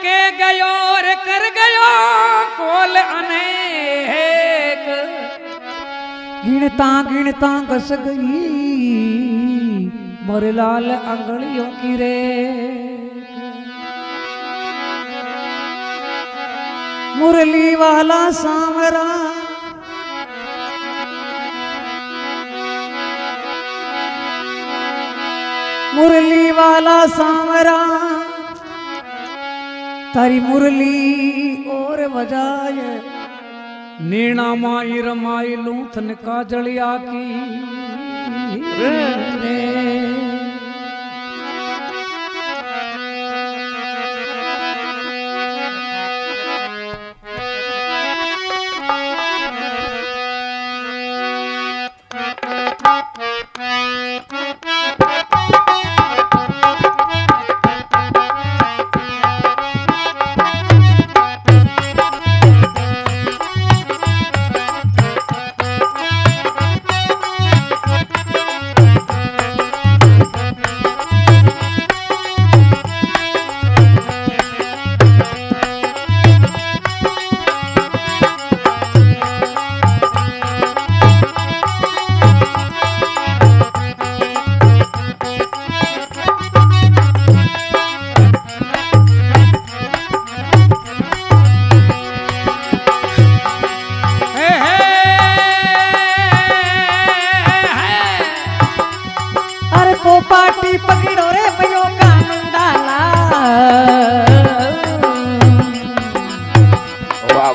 के गयो और कर गयो कोल अनेक, गिनता गिनता घस गई मोरे लाल अंगड़ियों की रेख। मुरली वाला सांवरा मुरली वाला सांवरा तारी मुरली और बजाय, नीना माई रमाई लूथन काजलिया की रे। थारा सु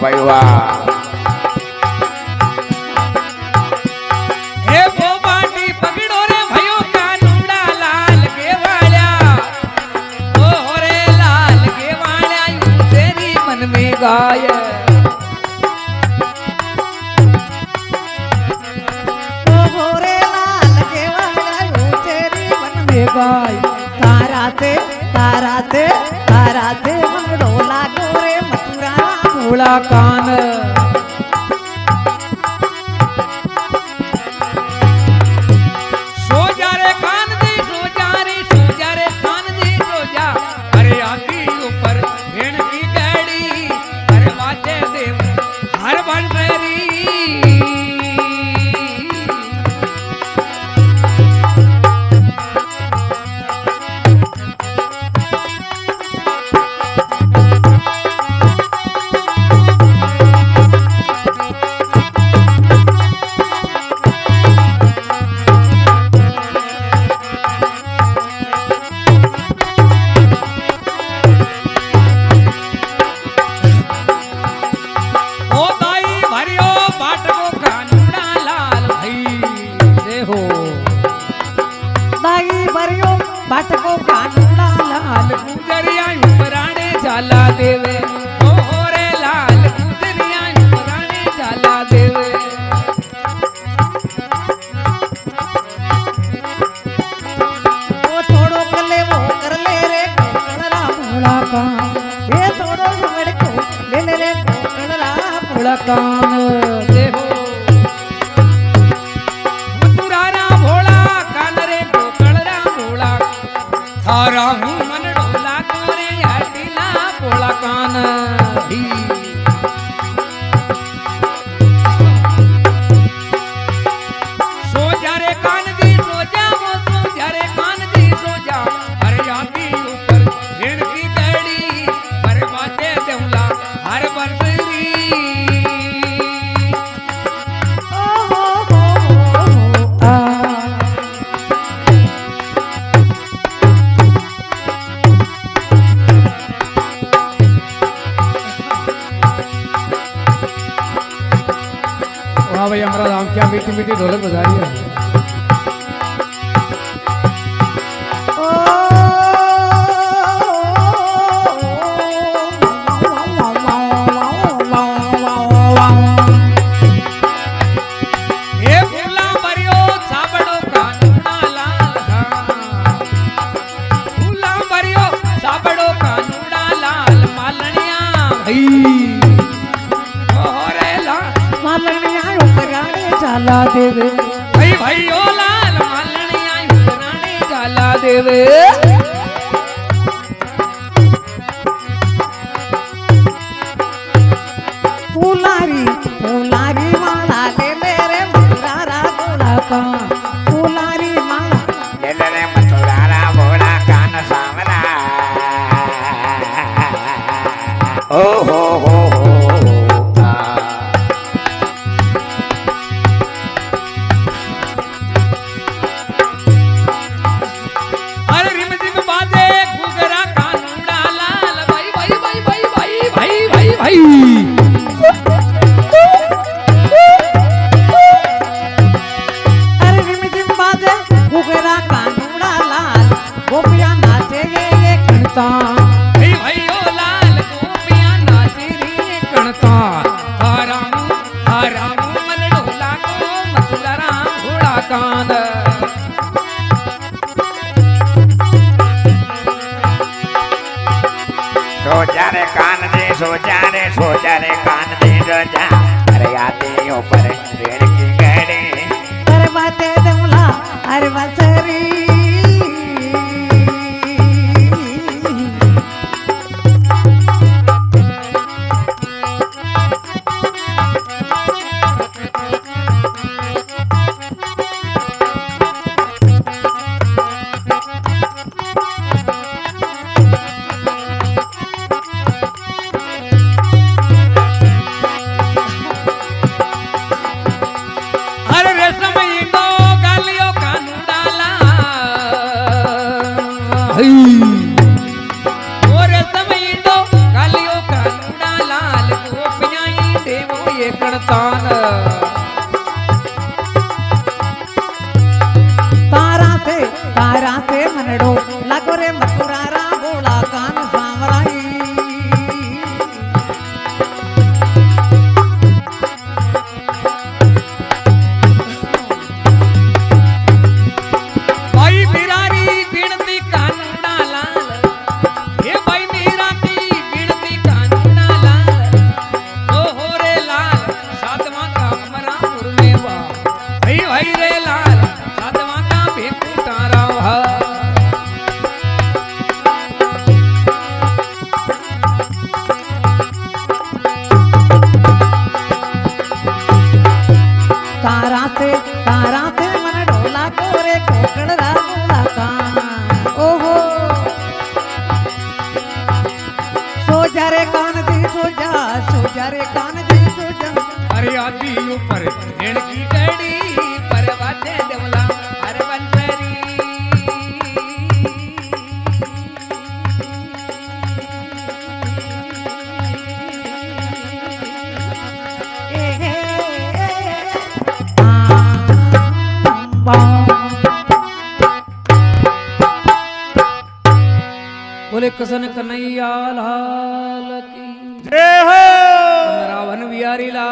मनड़ो लागो भोला कान। सोजा रे कान दी सोजा, वो सोजा रे कान दी सोजा, हर आती ऊपर भेड़ की गड़ी, पर बाजे देवला हर बंसरी। भाई हमारा राम क्या मीठी मीठी ढोलक बजा रही है। भाई भाई ओ लाल मालनिया रानी जाला देवे। सोचारे कान दे जा अरे आतियों पर रेड़ की गड़ी अरे बातें दमला अरे बसरी थारा सु मनड़ो लागो रे गोकुल रा भोला कान सांवराई भाई बिरारी बिनती कानूना लाल हे भाई मेरा की बिनती कानूना लाल ओ हो रे लाल सातवा का मरा उर्मेवा भाई भाई रे लाल सातवा का भेकू तारा थारा सु मनड़ो लागो गोकुल रा भोला कान ओहो सोजा रे कान दी सोजा रे कान दी सोजा अरे आदि ऊपर भेड़ की गड़ी पर बातें दमला हर बंसरी बोले कसन कन्हैया लाल की जय हो रावण बिहारी लाल।